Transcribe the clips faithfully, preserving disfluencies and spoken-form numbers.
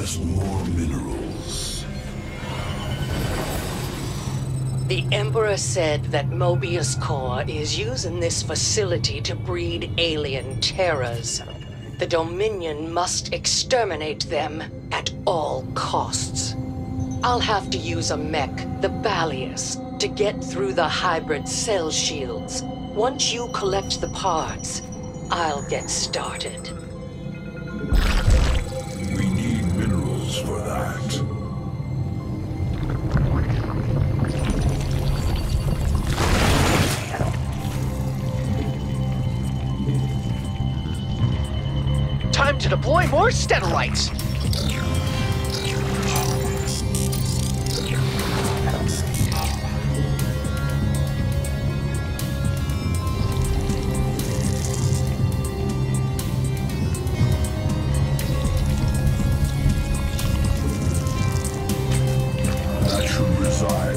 Progress more minerals. The Emperor said that Moebius Corps is using this facility to breed alien terrors. The Dominion must exterminate them at all costs. I'll have to use a mech, the Balius, to get through the hybrid cell shields. Once you collect the parts, I'll get started. We need minerals for that. Time to deploy more stellarites! That should reside.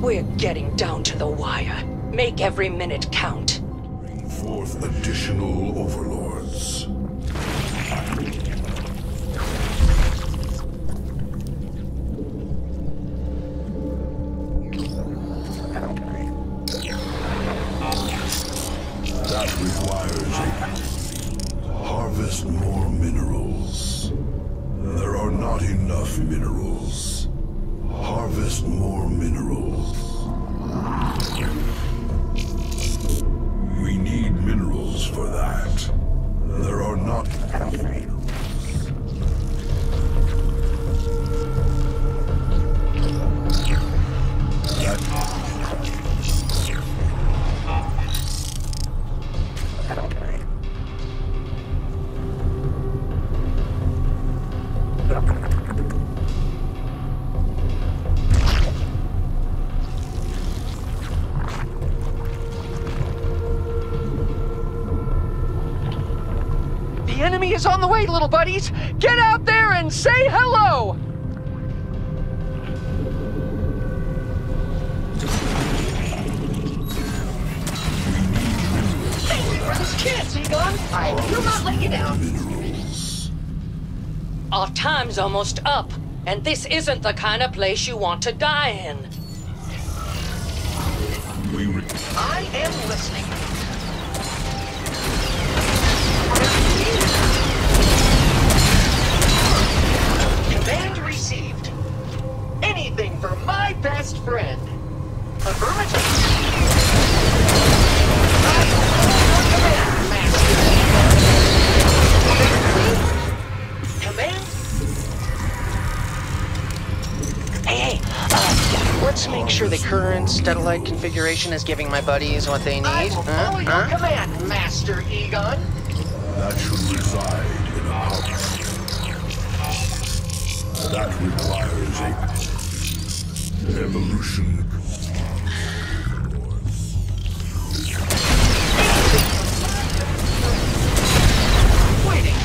We're getting down to the wire. Make every minute count. Bring forth additional overlords. That requires a... Harvest more minerals. There are not enough minerals. Harvest more minerals. We need minerals for that. There are not enough minerals. The enemy is on the way, little buddies! Get out there and say hello! Take me from this chance, Egon! I will not let you down! Our time's almost up, and this isn't the kind of place you want to die in. I am listening. Command received. Anything for my best friend. Affirmative. I will command, Master Egon. Command. Hey, hey. Uh, let's make sure the current Stellite configuration is giving my buddies what they need. I will follow huh? your huh? command, Master Egon. That should reside in a house. That requires a evolution. Waiting.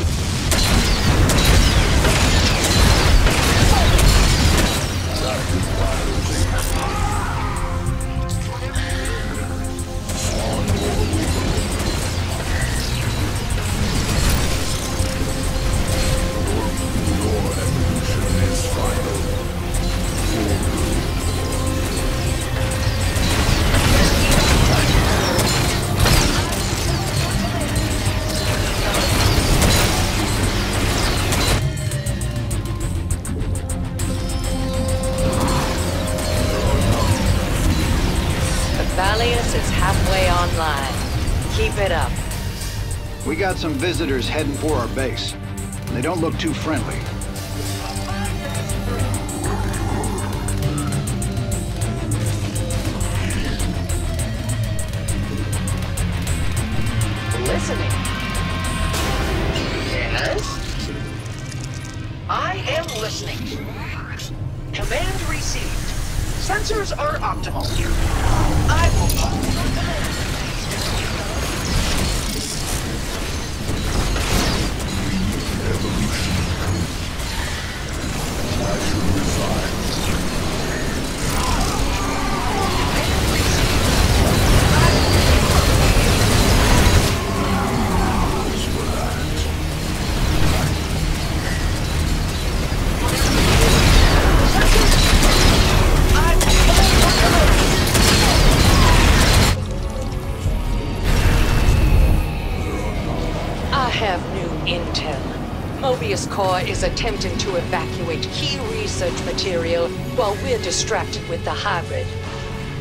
That requires a spawn war. Valeus is halfway online. Keep it up. We got some visitors heading for our base. They don't look too friendly. Listening. Yes? I am listening. Command received. Sensors are optimal. I will pop the most. Evolution complete. I shall resign. Moebius Corps is attempting to evacuate key research material while we're distracted with the hybrid.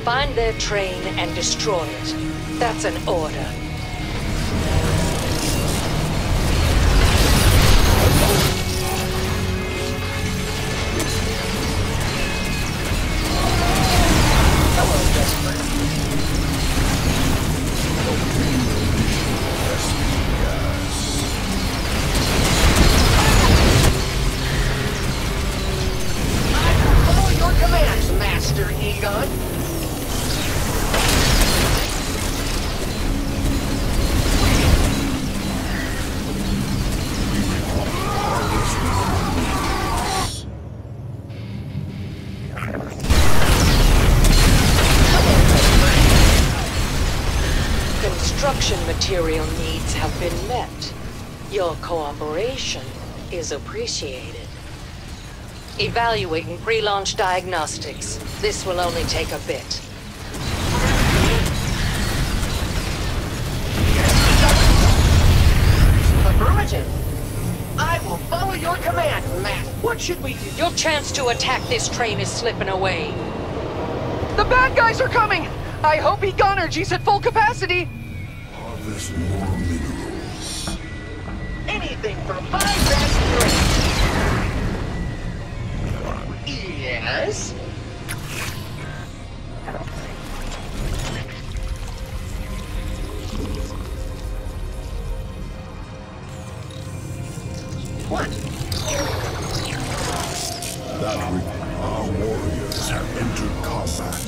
Find their train and destroy it. That's an order. Master Egon. Construction material needs have been met. Your cooperation is appreciated. Evaluating pre-launch diagnostics. This will only take a bit. Affirmative. I will follow your command, Matt. What should we do? Your chance to attack this train is slipping away. The bad guys are coming! I hope Egon energy's at full capacity! Harvest more minerals. Anything for five best three! Yes? What? That our warriors have entered combat.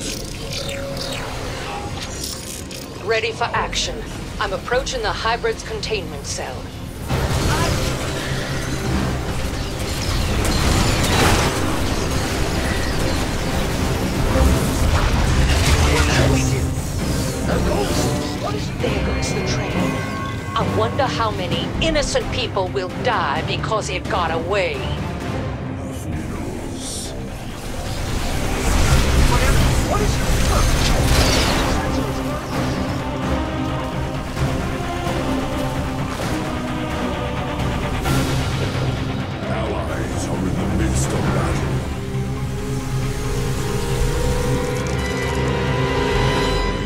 Ready for action. I'm approaching the hybrid's containment cell. There goes the train. I wonder how many innocent people will die because it got away. What is your purpose? Allies are in the midst of battle.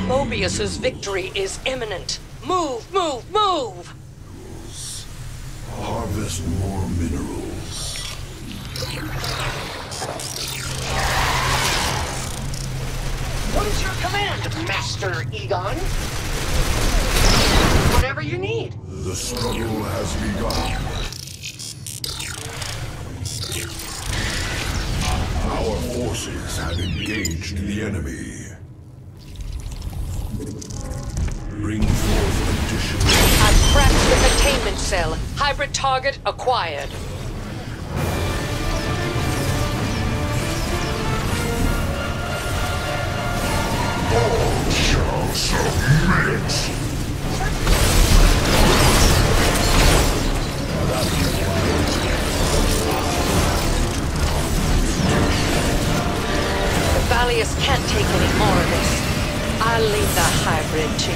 Moebius's victory is imminent. Move, move, move! Harvest more minerals. What is your command, Master Egon? Whatever you need. The struggle has begun. Our forces have engaged the enemy. Bring forth addition. I've cracked the containment cell. Hybrid target acquired. All shall submit. The Valeus can't take any more of this. I'll leave the hybrid to you.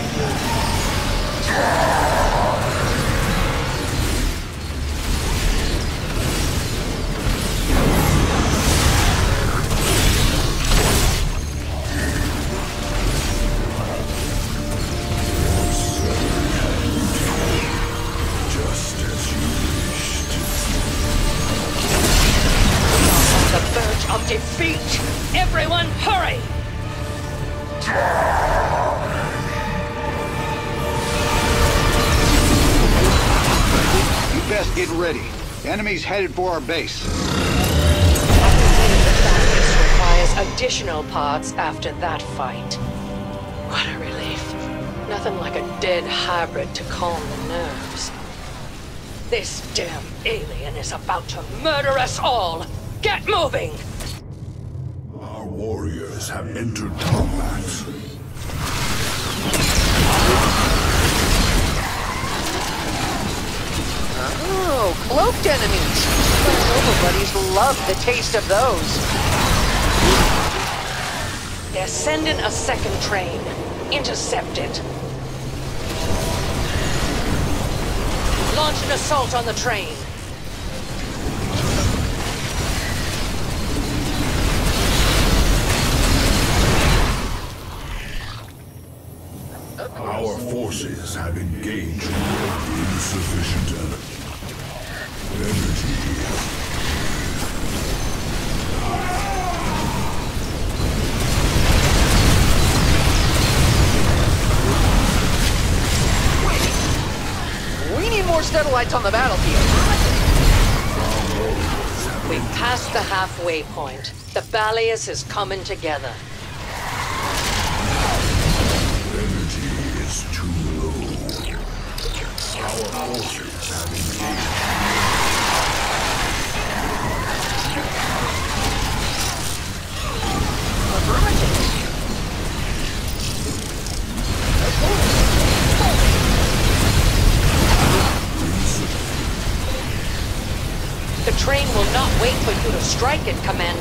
Just as you wished. On the verge of defeat! Everyone, hurry! You best get ready. Enemy's headed for our base. Operating the Balius requires purchase additional parts after that fight. What a relief. Nothing like a dead hybrid to calm the nerves. This damn alien is about to murder us all! Get moving! Our warriors have entered combat. Oh, cloaked enemies! My noble buddies will love the taste of those. They're sending a second train. Intercept it. Launch an assault on the train. Our forces have engaged with insufficient energy. We need more satellites on the battlefield. We've passed the halfway point. The Balius is coming together. Our forces have engaged. The train will not wait for you to strike it, Commander.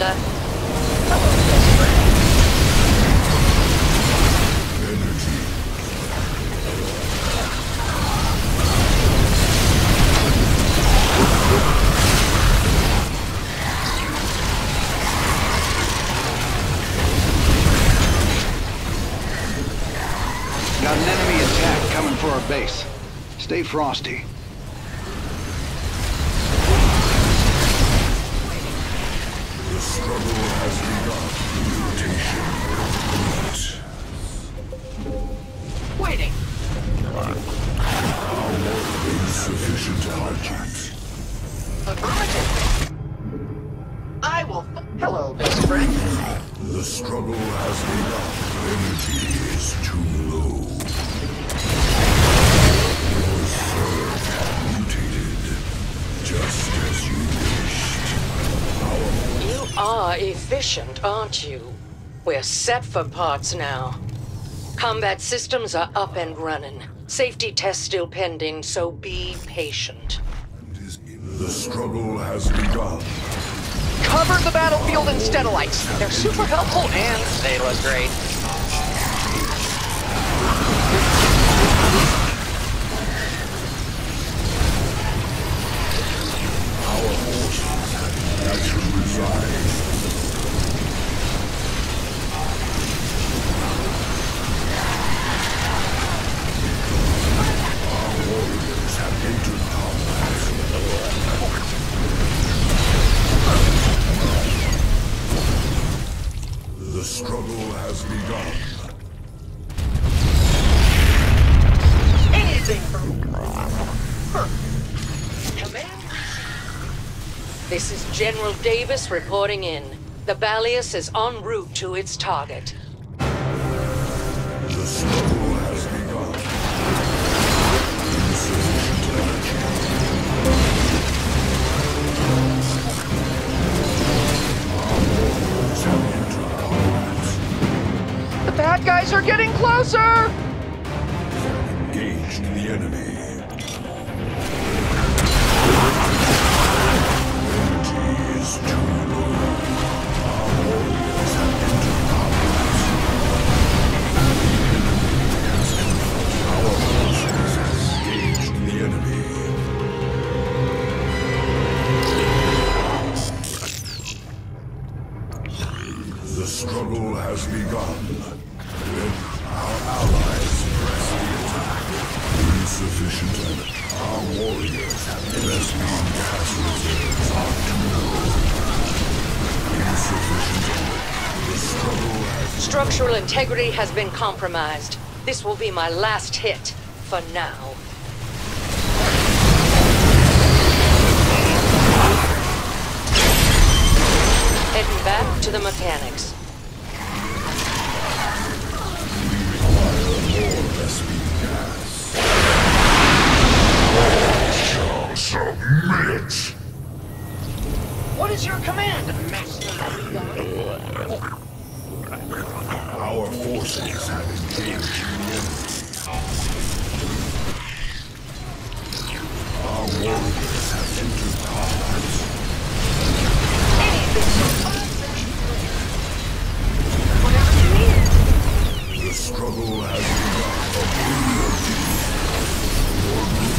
Got an enemy attack coming for our base. Stay frosty. The struggle has begun. Mutation. Waiting. Our insufficient energies. Affirmative. I will. Hello, best friend. The struggle has begun. Energy is too. Are efficient, aren't you? We're set for parts now. Combat systems are up and running. Safety tests still pending, so be patient. The struggle has begun. Cover the battlefield in satellites. They're super helpful and they look great. Our forces have naturally resigned. This is General Davis reporting in. The Balius is en route to its target. The struggle has begun. Insufficient energy. Our warriors have entered combat. The bad guys are getting closer! They're engaged the enemy. Structural integrity has been compromised. This will be my last hit for now. Heading back to the mechanics. forces have engaged humanity. Our warriors have entered our hearts. Whatever you need. The struggle has become a brutal defeat for me.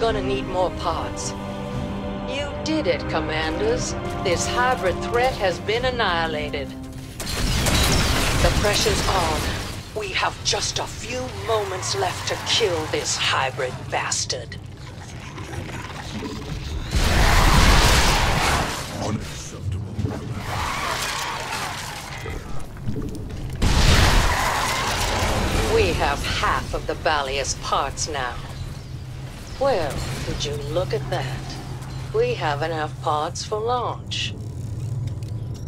Gonna need more parts. You did it, Commanders. This hybrid threat has been annihilated. The pressure's on. We have just a few moments left to kill this hybrid bastard. We have half of the Balius parts now. Well, would you look at that? We haven't have parts for launch.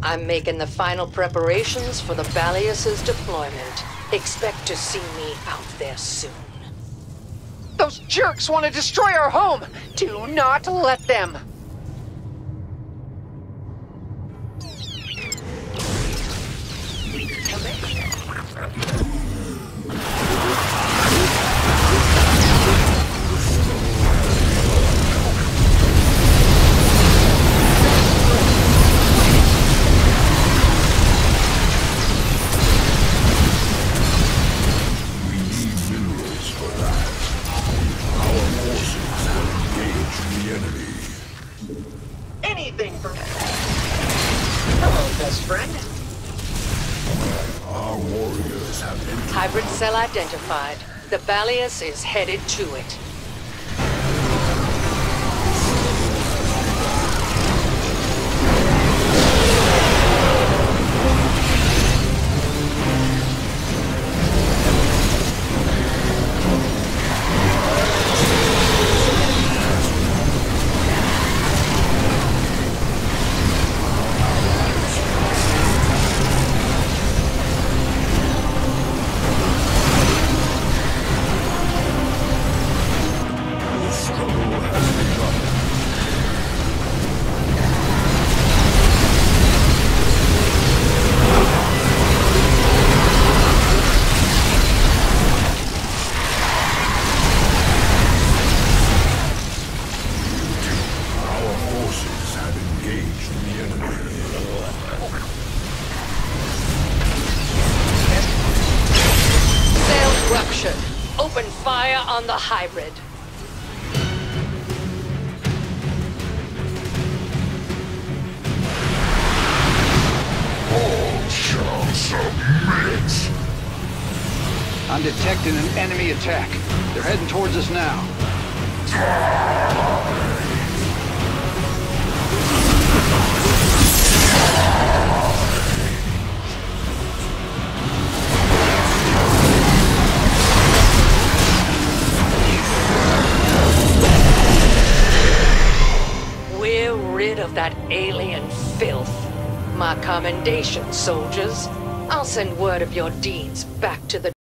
I'm making the final preparations for the Balius' deployment. Expect to see me out there soon. Those jerks want to destroy our home! Do not let them! Hybrid cell identified. The Balius is headed to it. Open fire on the hybrid. All shall submit. I'm detecting an enemy attack. They're heading towards us now. Die. Of that alien filth. My commendation, soldiers. I'll send word of your deeds back to the